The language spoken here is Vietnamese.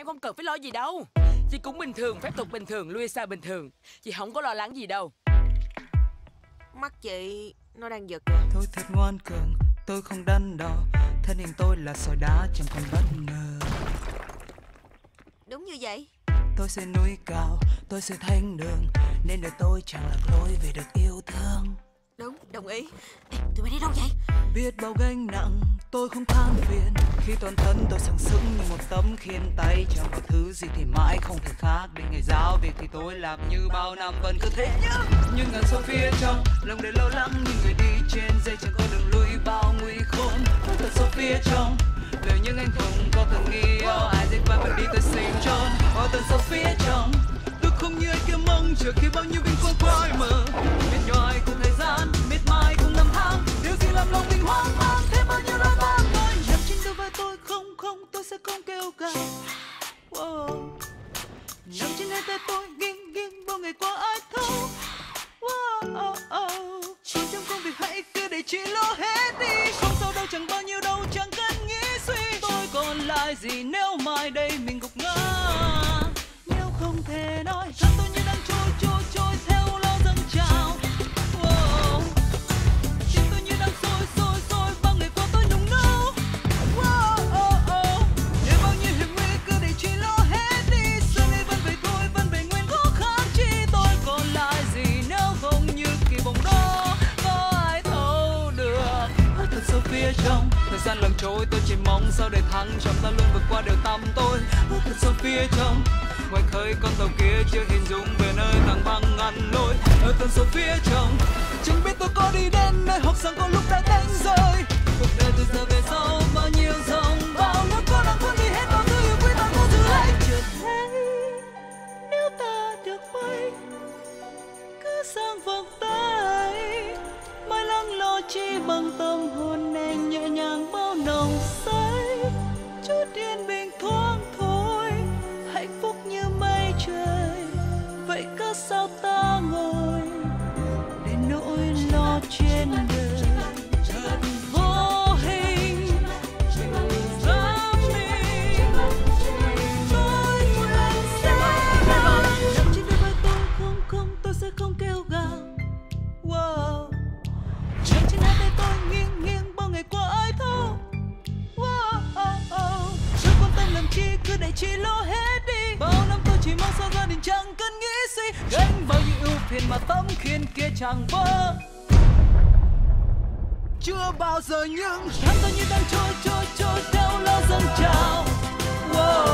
Em không cần phải lo gì đâu. Chị cũng bình thường, phép thuật bình thường, Louisa bình thường. Chị không có lo lắng gì đâu. Mắt chị nó đang giật. Thôi thật ngoan cường, tôi không đắn đo. Thân hình tôi là sỏi đá, chẳng còn bất ngờ. Đúng như vậy. Tôi sẽ núi cao, tôi sẽ thánh đường, nên đời tôi chẳng lạc lối vì được yêu thương. Đúng, đồng ý. Ê, tụi mày đi đâu vậy? Biết bao gánh nặng, tôi không than phiền. Khi toàn thân tôi sẵn sững như một tấm khiên tay. Chẳng có thứ gì thì mãi không thể khác. Đến ngày giáo việc thì tôi làm như bao năm vẫn cứ thế nhá. Nhưng ngàn sâu phía trong, lòng đầy lo lắng như người đi trên dây chẳng có đường lui bao nguy khốn. Tôi thật sâu phía trong, lời những anh không có cần nghi. Oh, ai dễ qua phải đi tới sinh trốn. Tôi thật sâu phía trong, tôi không như anh kia mong chờ khi bao nhiêu vinh quang phai mờ. Biết nhoi cùng thời gian, biết mai cùng năm tháng. Điều gì làm lòng mình hoang mang thêm bao nhiêu lo toan. Tôi không, tôi sẽ không kêu ca. Wow. Nằm trên hai tay tôi nghiêng bao ngày qua ai thấu. Wow. Chỉ trong công việc hãy cứ để chị lo hết đi. Không sao đâu, chẳng bao nhiêu đâu, chẳng cần nghĩ suy. Tôi còn lại gì nếu mai đây mình gục ngã. Nếu không thể nói, rằng tôi như đang trôi theo lo dâng trào. Wow. Tim tôi như đang sôi bao ngày qua tôi nung nấu. Phía trong thời gian lần trôi tôi chỉ mong sao để thắng trong ta luôn vượt qua điều tâm tôi. Thật sâu phía trong ngoài khơi con tàu kia chưa hình dung về nơi tảng băng ngăn lối. Ở tận sâu phía trong chẳng biết tôi có đi đến nơi hoặc rằng có lúc đã đánh rơi. Cuộc đời từ giờ về sau bao nhiêu dòng bao nước con đang cuốn đi hết bao thứ yêu quý ta có thứ ấy. Chợt thấy nếu ta được bay cứ sang vòng tay. Mãi lắng lo chi bằng tâm hồn anh nhẹ nhàng bao nồng say. Chút yên bình thoáng thôi, hạnh phúc như mây trời. Vậy cớ sao ta ngồi để nỗi lo trên đời thật vô hình ra mình. Tôi nguyện sẽ nào nằm trên đôi vai tôi không, tôi sẽ không kêu gào. Wow. Nằm trên hai tay tôi nghiêng bao ngày qua ai thấu. Wow, chẳng quan tâm làm chi cứ để chị lo hết đi. Bao năm tôi chỉ mong sao gia đình chẳng cần nghĩ suy. Gánh bao nhiêu ưu phiền mà tấm khiên kia chẳng vỡ. Chưa bao giờ những tháng tôi như đang trôi theo lo dâng trào. Wow.